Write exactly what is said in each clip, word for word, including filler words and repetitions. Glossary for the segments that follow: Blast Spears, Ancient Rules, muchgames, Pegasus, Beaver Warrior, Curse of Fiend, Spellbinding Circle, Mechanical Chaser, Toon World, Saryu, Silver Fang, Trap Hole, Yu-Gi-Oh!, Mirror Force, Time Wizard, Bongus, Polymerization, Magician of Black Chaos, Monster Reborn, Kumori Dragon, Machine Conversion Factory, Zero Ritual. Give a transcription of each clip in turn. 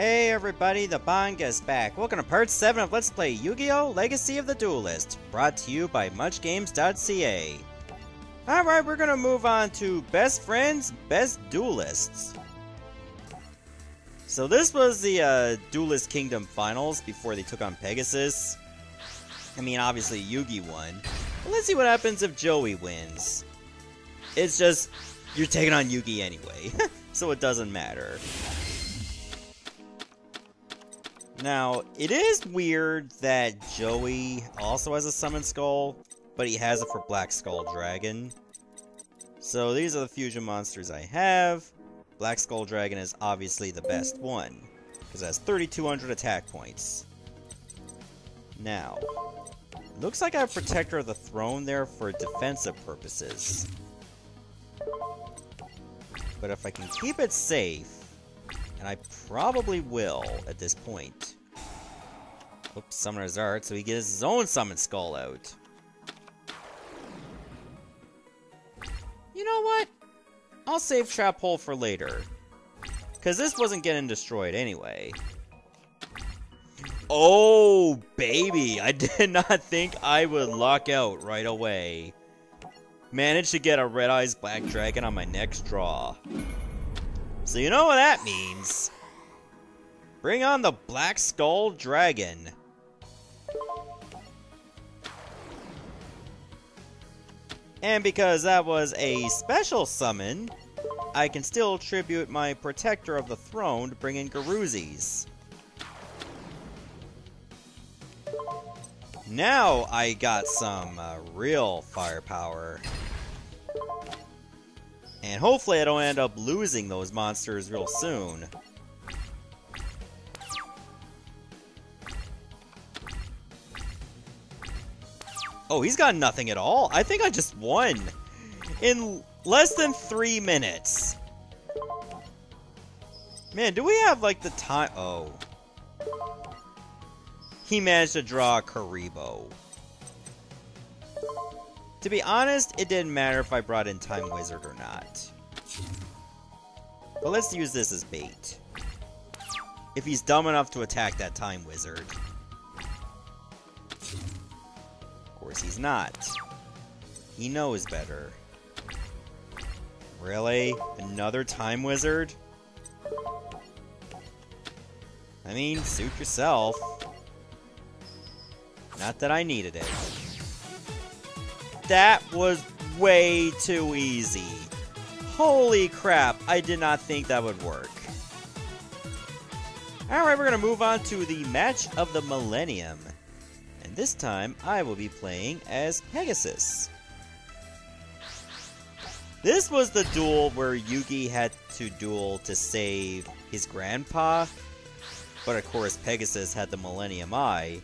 Hey everybody, the Bongus back. Welcome to part seven of Let's Play Yu-Gi-Oh! Legacy of the Duelist, brought to you by MuchGames dot C A. Alright, we're gonna move on to Best Friends, Best Duelists. So this was the uh, Duelist Kingdom Finals before they took on Pegasus. I mean, obviously Yugi won. But let's see what happens if Joey wins. It's just, you're taking on Yugi anyway, so it doesn't matter. Now, it is weird that Joey also has a Summon Skull, but he has it for Black Skull Dragon. So these are the fusion monsters I have. Black Skull Dragon is obviously the best one, because it has thirty-two hundred attack points. Now, looks like I have Protector of the Throne there for defensive purposes. But if I can keep it safe, and I probably will at this point. Oops, Summoner's Art, so he gets his own Summon Skull out. You know what? I'll save Trap Hole for later. Because this wasn't getting destroyed anyway. Oh, baby! I did not think I would lock out right away. Managed to get a Red-Eyes Black Dragon on my next draw. So you know what that means. Bring on the Black Skull Dragon. And because that was a special summon, I can still tribute my Protector of the Throne to bring in Garuzis. Now I got some uh, real firepower. And hopefully I don't end up losing those monsters real soon. Oh, he's got nothing at all. I think I just won in less than three minutes. Man, do we have like the time? Oh. He managed to draw Karibo. To be honest, it didn't matter if I brought in Time Wizard or not. But let's use this as bait. If he's dumb enough to attack that Time Wizard. Of course he's not. He knows better. Really? Another Time Wizard? I mean, suit yourself. Not that I needed it. That was way too easy. Holy crap, I did not think that would work. Alright, we're going to move on to the match of the millennium. And this time, I will be playing as Pegasus. This was the duel where Yugi had to duel to save his grandpa. But of course, Pegasus had the Millennium Eye.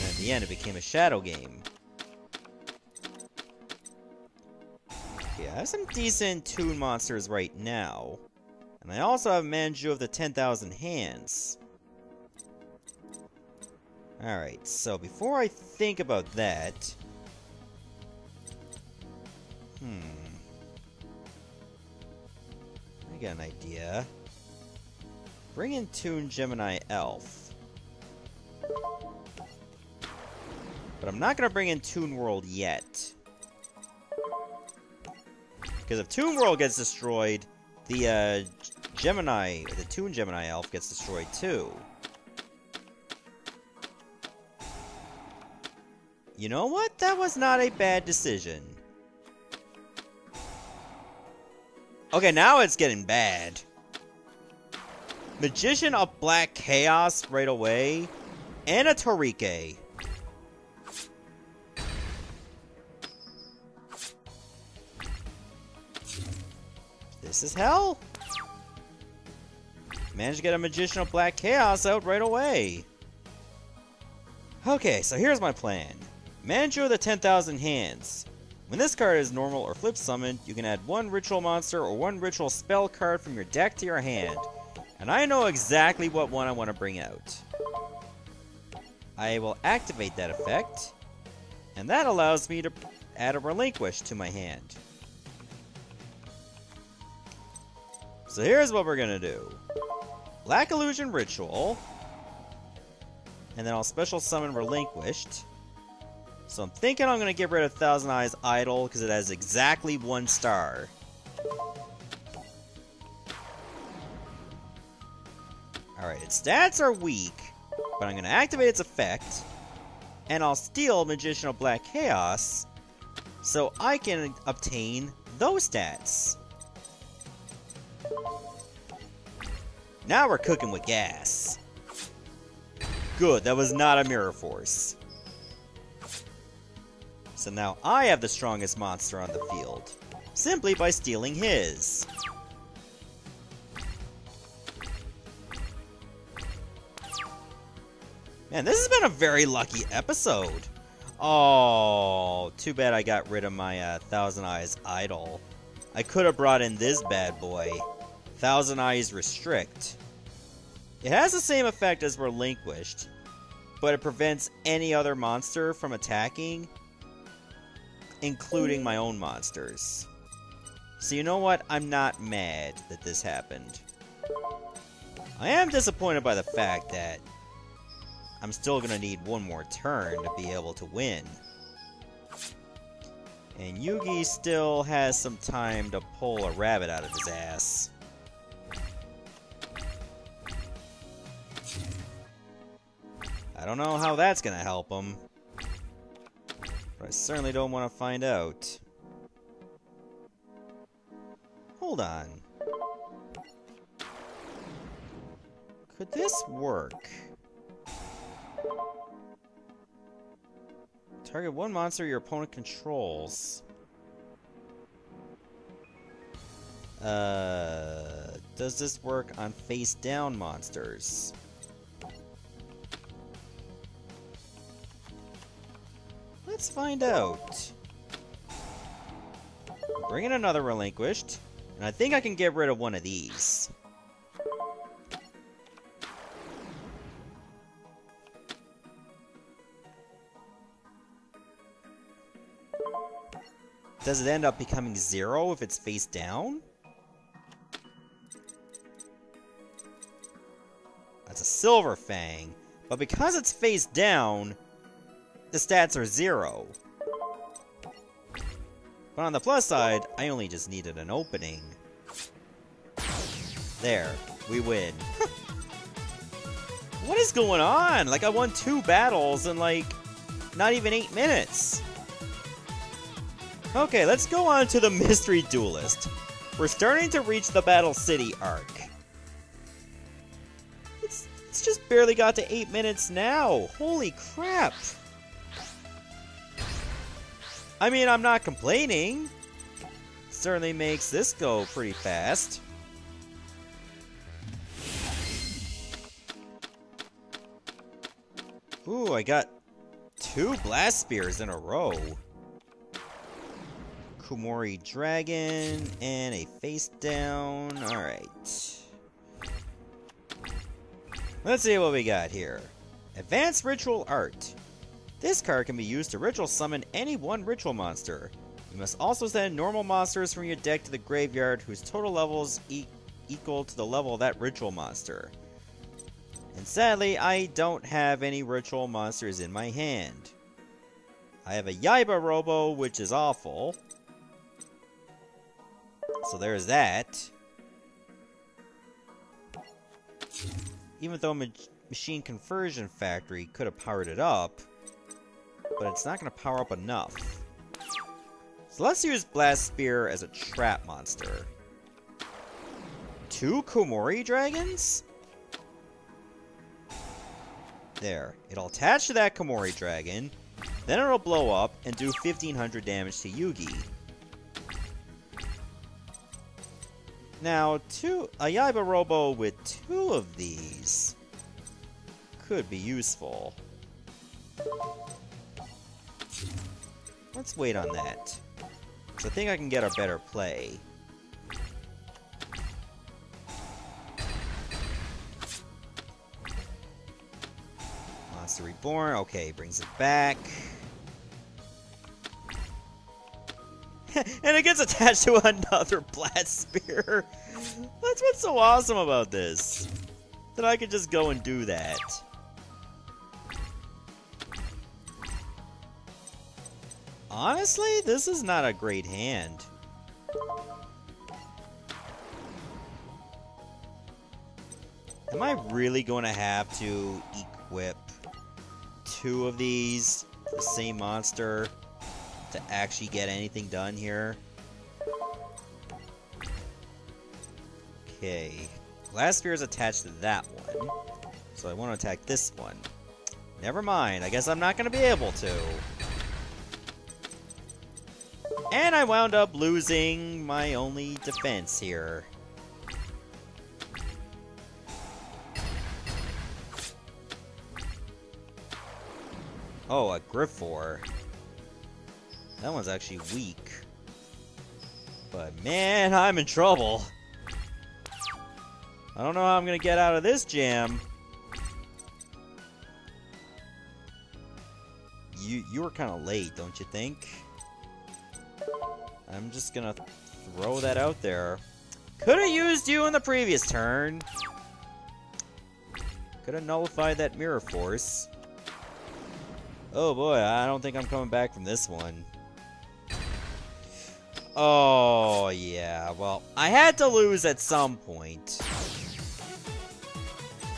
And at the end, it became a shadow game. Yeah, I have some decent Toon monsters right now. And I also have Manju of the Ten Thousand Hands. Alright, so before I think about that... Hmm... I got an idea. Bring in Toon Gemini Elf. But I'm not gonna bring in Toon World yet. Because if Toon World gets destroyed, the uh, Gemini, the Toon Gemini Elf gets destroyed too. You know what? That was not a bad decision. Okay, now it's getting bad. Magician of Black Chaos right away, and a Torike. This is hell! Managed to get a Magician of Black Chaos out right away! Okay, so here's my plan. Manju of the ten thousand Hands. When this card is normal or flip summoned, you can add one ritual monster or one ritual spell card from your deck to your hand. And I know exactly what one I want to bring out. I will activate that effect, and that allows me to add a Relinquished to my hand. So here's what we're gonna do. Black Illusion Ritual. And then I'll special summon Relinquished. So I'm thinking I'm going to get rid of Thousand Eyes Idol because it has exactly one star. Alright, its stats are weak, but I'm going to activate its effect. And I'll steal Magician of Black Chaos so I can obtain those stats. Now we're cooking with gas. Good, that was not a Mirror Force. So now I have the strongest monster on the field, simply by stealing his. Man, this has been a very lucky episode. Oh, too bad I got rid of my uh, Thousand Eyes Idol. I could have brought in this bad boy, Thousand Eyes Restrict. It has the same effect as Relinquished, but it prevents any other monster from attacking, including my own monsters. So you know what? I'm not mad that this happened. I am disappointed by the fact that I'm still gonna need one more turn to be able to win. And Yugi still has some time to pull a rabbit out of his ass. I don't know how that's gonna help him, but I certainly don't want to find out. Hold on. Could this work? Target one monster your opponent controls. Uh, does this work on face down monsters? Let's find out. Bring in another Relinquished, and I think I can get rid of one of these. Does it end up becoming zero if it's face down? That's a Silver Fang. But because it's face down, the stats are zero. But on the plus side, I only just needed an opening. There. We win. What is going on? Like, I won two battles in, like, not even eight minutes. Okay, let's go on to the Mystery Duelist. We're starting to reach the Battle City arc. It's, it's just barely got to eight minutes now. Holy crap. I mean, I'm not complaining. Certainly makes this go pretty fast. Ooh, I got two Blast Spears in a row. Kumori Dragon, and a face down. Alright. Let's see what we got here. Advanced Ritual Art. This card can be used to ritual summon any one ritual monster. You must also send normal monsters from your deck to the graveyard whose total levels e equal to the level of that ritual monster. And sadly, I don't have any ritual monsters in my hand. I have a Yaiba Robo, which is awful. So there's that. Even though Ma Machine Conversion Factory could have powered it up, but it's not going to power up enough. So let's use Blast Spear as a trap monster. Two Kumori Dragons? There. It'll attach to that Kumori Dragon, then it'll blow up and do fifteen hundred damage to Yugi. Now, two, a Yaiba Robo with two of these could be useful. Let's wait on that, because I think I can get a better play. Monster Reborn, okay, brings it back. And it gets attached to another Blast Spear. That's what's so awesome about this. then I can just go and do that. Honestly, this is not a great hand. Am I really going to have to equip two of these to the same monster to actually get anything done here? Okay. Blast Spear is attached to that one. So I want to attack this one. Never mind. I guess I'm not going to be able to. And I wound up losing my only defense here. Oh, a Griffor. That one's actually weak. But man, I'm in trouble. I don't know how I'm gonna get out of this jam. You you were kinda late, don't you think? I'm just gonna throw that out there. Could've used you in the previous turn. Could've nullified that Mirror Force. Oh boy, I don't think I'm coming back from this one. Oh yeah, well, I had to lose at some point.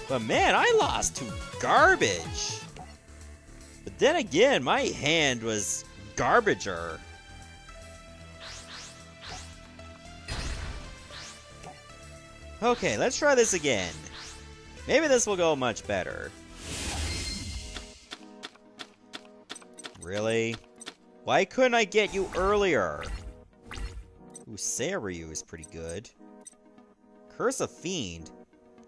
But man, I lost to garbage. But then again, my hand was garbager. Okay, let's try this again. Maybe this will go much better. Really? Why couldn't I get you earlier? Ooh, Saryu is pretty good. Curse of Fiend.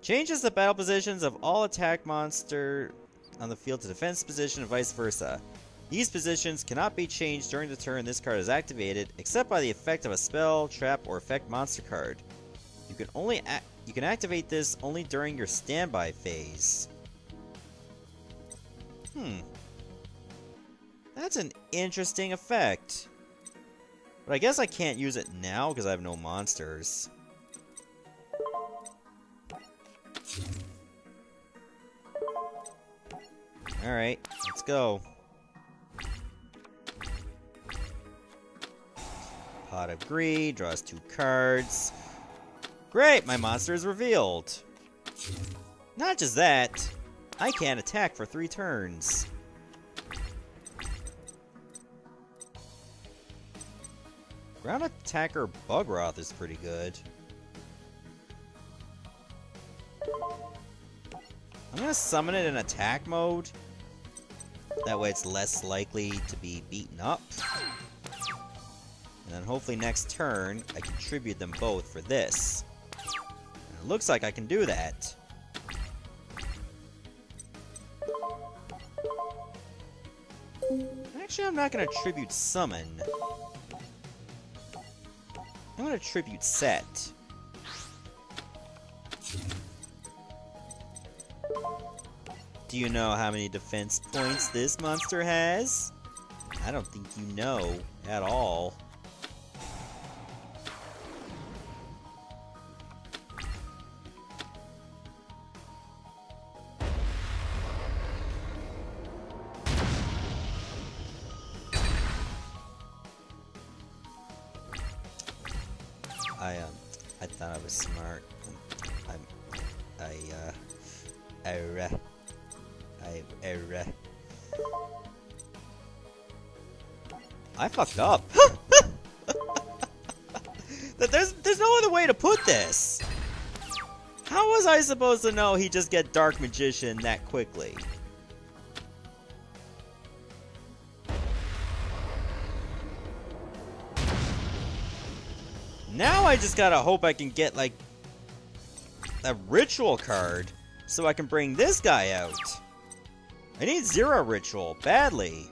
Changes the battle positions of all attack monster on the field to defense position and vice versa. These positions cannot be changed during the turn this card is activated, except by the effect of a spell, trap, or effect monster card. You can only act you can activate this only during your standby phase. Hmm. That's an interesting effect. But I guess I can't use it now because I have no monsters. Alright, let's go. Pot of Greed draws two cards. Great, my monster is revealed. Not just that, I can't attack for three turns. Ground Attacker Bugroth is pretty good. I'm gonna summon it in attack mode. That way it's less likely to be beaten up. And then hopefully next turn, I can tribute them both for this. And it looks like I can do that. Actually, I'm not gonna tribute summon. I'm gonna tribute set. Do you know how many defense points this monster has? I don't think you know at all. Fucked up. there's there's no other way to put this. How was I supposed to know he just get Dark Magician that quickly? Now I just gotta hope I can get like a ritual card so I can bring this guy out. I need Zero Ritual badly.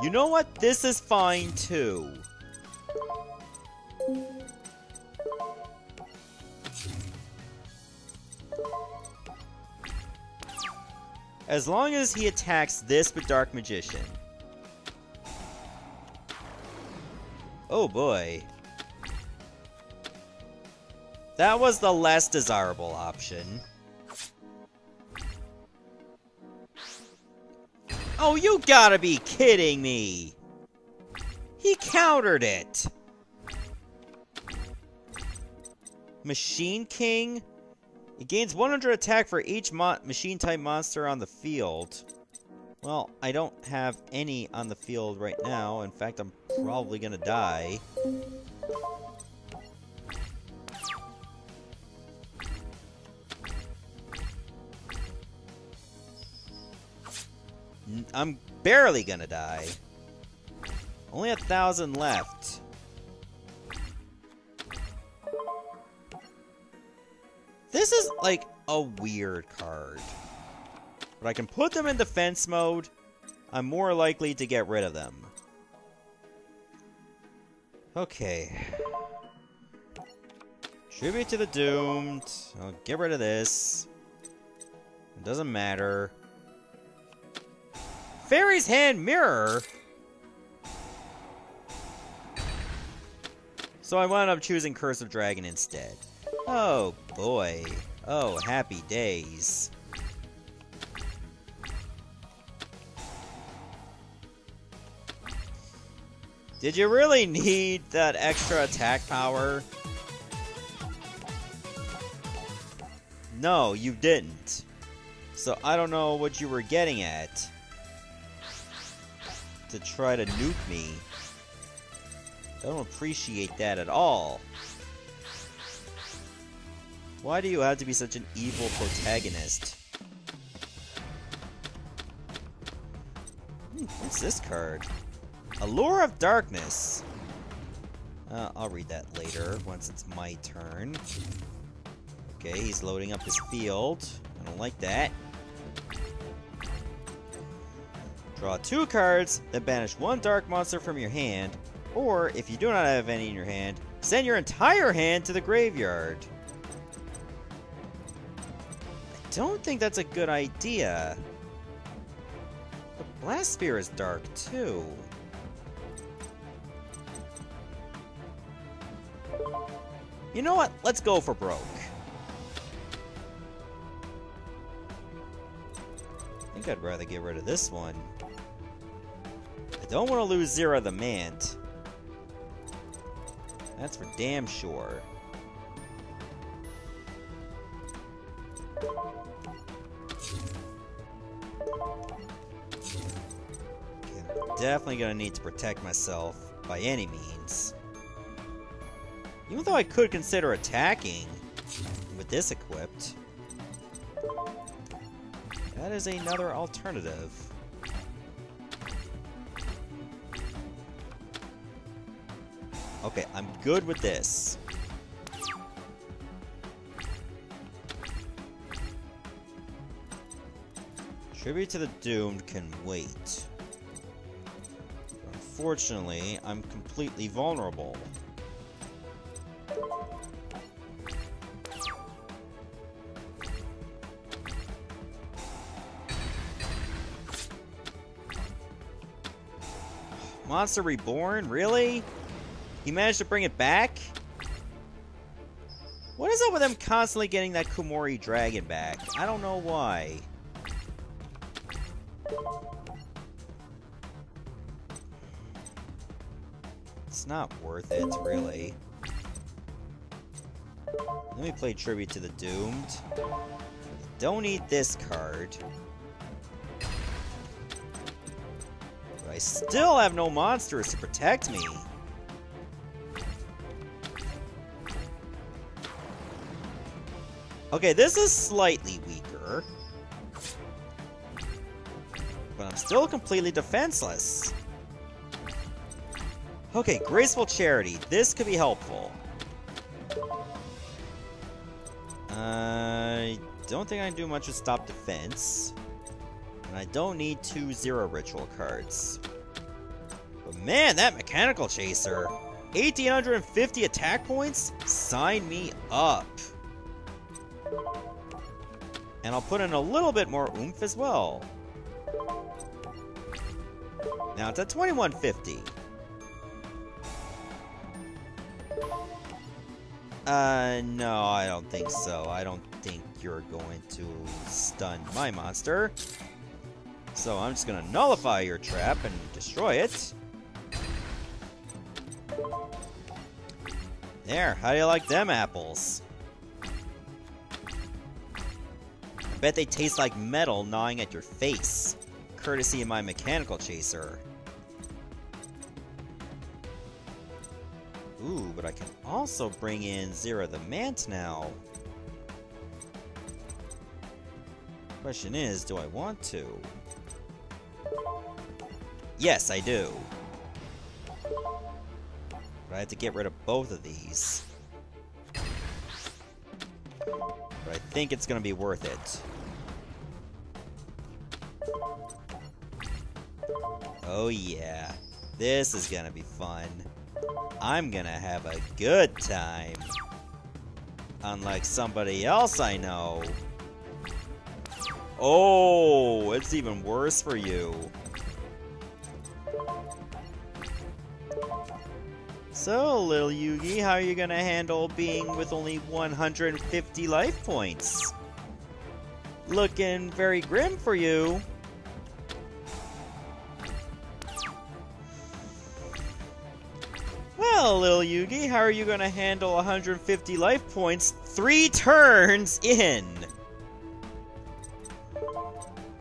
You know what? This is fine, too. As long as he attacks this with Dark Magician. Oh, boy. That was the less desirable option. Oh, you gotta be kidding me! He countered it! Machine King. It gains one hundred attack for each mo machine type monster on the field. Well, I don't have any on the field right now. In fact, I'm probably gonna die. I'm barely gonna die. Only a thousand left. This is like a weird card. But I can put them in defense mode. I'm more likely to get rid of them. Okay. Tribute to the Doomed. I'll get rid of this. It doesn't matter. Fairy's hand mirror? So I wound up choosing Curse of Dragon instead. Oh boy. Oh, happy days. Did you really need that extra attack power? No, you didn't. So I don't know what you were getting at to try to nuke me. I don't appreciate that at all. Why do you have to be such an evil protagonist? Hmm, what's this card? Allure of Darkness. Uh, I'll read that later, once it's my turn. Okay, he's loading up his field. I don't like that. Draw two cards, then banish one dark monster from your hand, or, if you do not have any in your hand, send your entire hand to the graveyard. I don't think that's a good idea. The Blast Spear is dark, too. You know what? Let's go for broke. I think I'd rather get rid of this one. Don't want to lose Zera the Mant. That's for damn sure. Okay, I'm definitely going to need to protect myself by any means. Even though I could consider attacking with this equipped, that is another alternative. Okay, I'm good with this. Tribute to the Doomed can wait. Unfortunately, I'm completely vulnerable. Monster Reborn? Really? He managed to bring it back? What is up with them constantly getting that Kumori Dragon back? I don't know why. It's not worth it, really. Let me play Tribute to the Doomed. Don't need this card. But I still have no monsters to protect me. Okay, this is slightly weaker, but I'm still completely defenseless. Okay, Graceful Charity. This could be helpful. I don't think I can do much to stop defense, and I don't need two Zero Ritual cards. But man, that Mechanical Chaser. eighteen fifty attack points? Sign me up. And I'll put in a little bit more oomph as well. Now it's at twenty-one fifty. Uh, no, I don't think so. I don't think you're going to stun my monster. So I'm just gonna nullify your trap and destroy it. There, how do you like them apples? I bet they taste like metal gnawing at your face. Courtesy of my Mechanical Chaser. Ooh, but I can also bring in Zera the Mant now. Question is, do I want to? Yes, I do. But I have to get rid of both of these. But I think it's gonna be worth it. Oh yeah. This is gonna be fun. I'm gonna have a good time. Unlike somebody else I know. Oh, it's even worse for you. So, little Yugi, how are you gonna handle being with only one hundred fifty life points? Looking very grim for you. Well, little Yugi, how are you gonna handle one hundred fifty life points three turns in?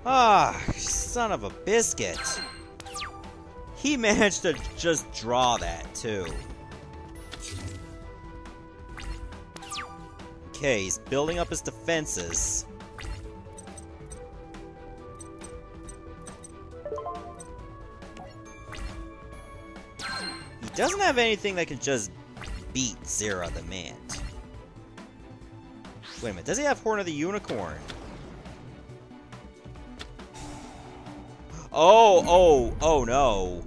Ah, son of a biscuit. He managed to just draw that, too. Okay, he's building up his defenses. He doesn't have anything that can just beat Zera the Mant. Wait a minute, does he have Horn of the Unicorn? Oh, oh, oh no.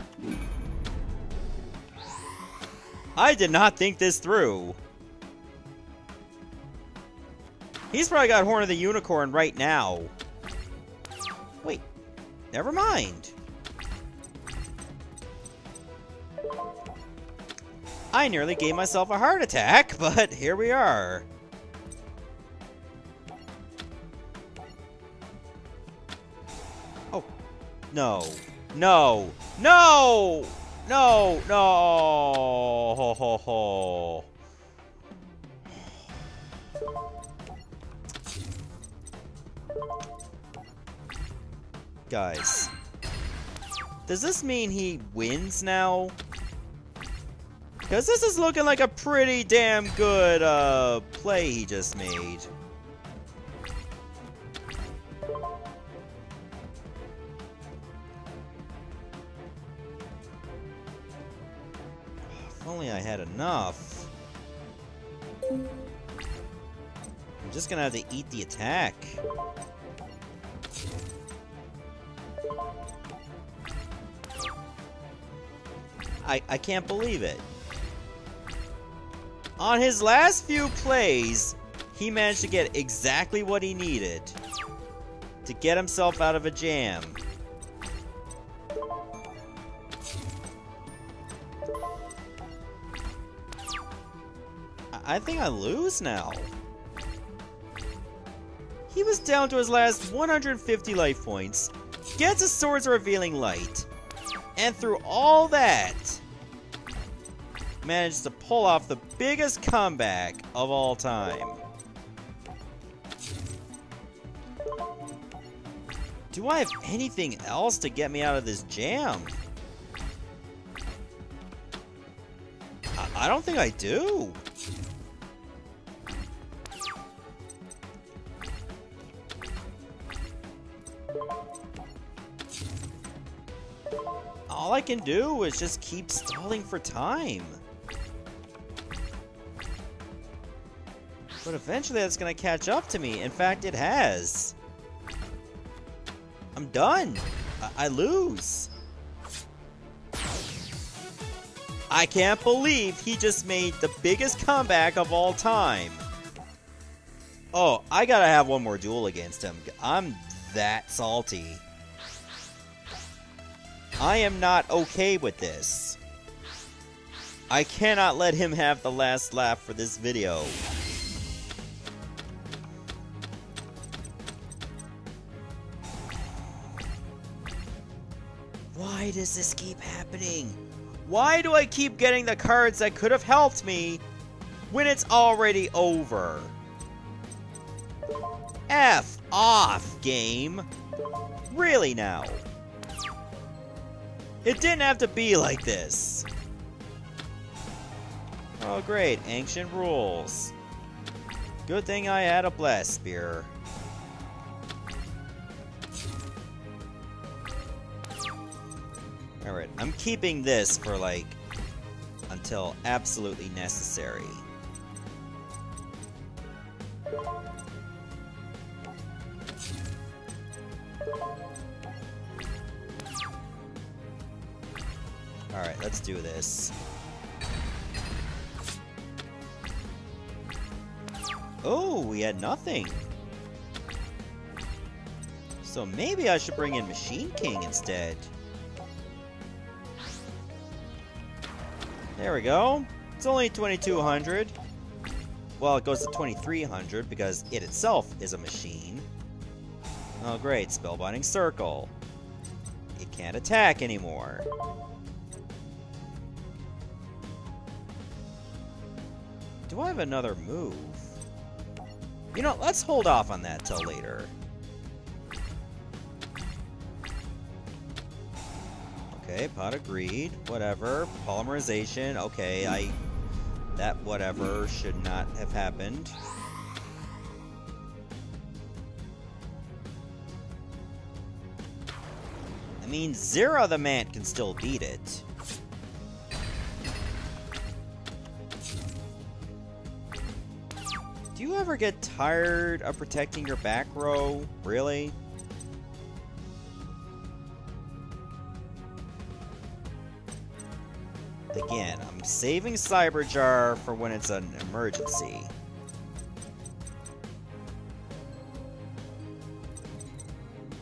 I did not think this through. He's probably got Horn of the Unicorn right now. Wait, never mind. I nearly gave myself a heart attack, but here we are. No, no, no, no, no, ho, ho, ho. Guys, does this mean he wins now? Because this is looking like a pretty damn good uh, play he just made. Only I had enough. I'm just gonna have to eat the attack. I I can't believe it. On his last few plays, he managed to get exactly what he needed to get himself out of a jam. I think I lose now. He was down to his last one hundred fifty life points, gets his sword's revealing light, and through all that, manages to pull off the biggest comeback of all time. Do I have anything else to get me out of this jam? I, I don't think I do. All I can do is just keep stalling for time. But eventually that's gonna catch up to me. In fact, it has. I'm done. I, I lose. I can't believe he just made the biggest comeback of all time. Oh, I gotta have one more duel against him. I'm that salty. I am not okay with this. I cannot let him have the last laugh for this video. Why does this keep happening? Why do I keep getting the cards that could have helped me when it's already over? F off, game. Really now? It didn't have to be like this. Oh great, ancient rules. Good thing I had a Blast Spear. Alright, I'm keeping this for like, until absolutely necessary. Alright, let's do this. Oh, we had nothing. So maybe I should bring in Machine King instead. There we go. It's only twenty-two hundred. Well, it goes to twenty-three hundred because it itself is a machine. Oh great, Spellbinding Circle. It can't attack anymore. Do I have another move? You know, let's hold off on that till later. Okay, Pot of Greed, whatever. Polymerization, okay, I... That whatever should not have happened. I mean, Zera the Mant can still beat it. Do you ever get tired of protecting your back row? Really? Again, I'm saving Cyber Jar for when it's an emergency.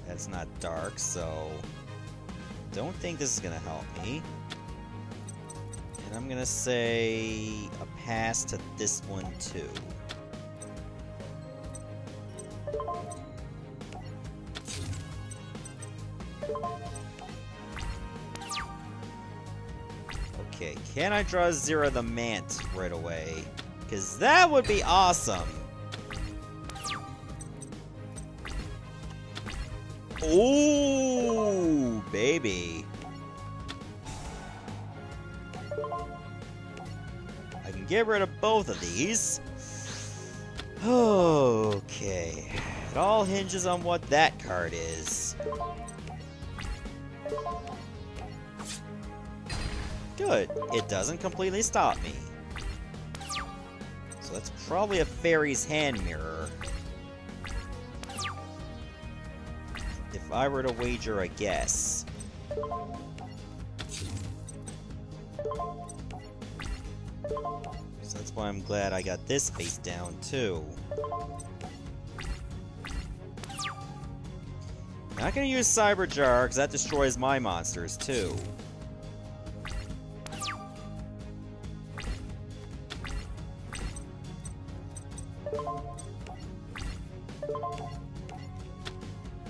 That's not dark, so... Don't think this is gonna help me. And I'm gonna say... a pass to this one, too. Okay, can I draw Zera the Mant right away? Because that would be awesome! Ooh, baby! I can get rid of both of these. Okay. It all hinges on what that card is. Good. It doesn't completely stop me. So that's probably a Fairy's Hand Mirror. If I were to wager a guess. So that's why I'm glad I got this face down too. Not gonna use Cyber Jar because that destroys my monsters too.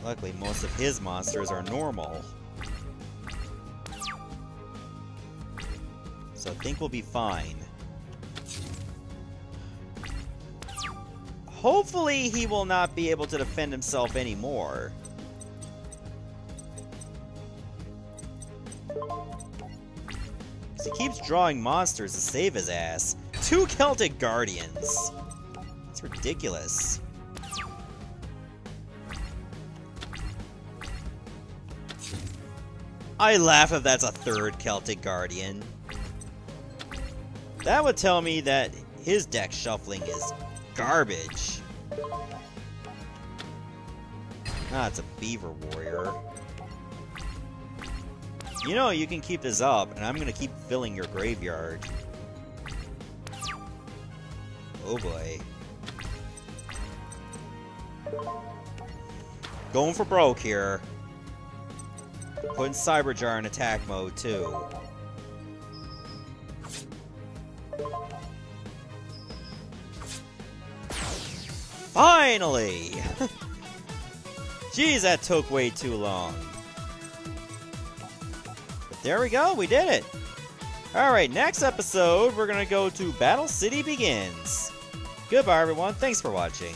Luckily, most of his monsters are normal. So I think we'll be fine. Hopefully, he will not be able to defend himself anymore. Because he keeps drawing monsters to save his ass. Two Celtic Guardians! That's ridiculous. I laugh if that's a third Celtic Guardian. That would tell me that his deck shuffling is garbage. Ah, it's a Beaver Warrior. You know, you can keep this up, and I'm gonna keep filling your graveyard. Oh boy. Going for broke here. Putting Cyber Jar in attack mode, too. Finally! Jeez, that took way too long. There we go, we did it! Alright, next episode, we're gonna go to Battle City Begins. Goodbye, everyone. Thanks for watching.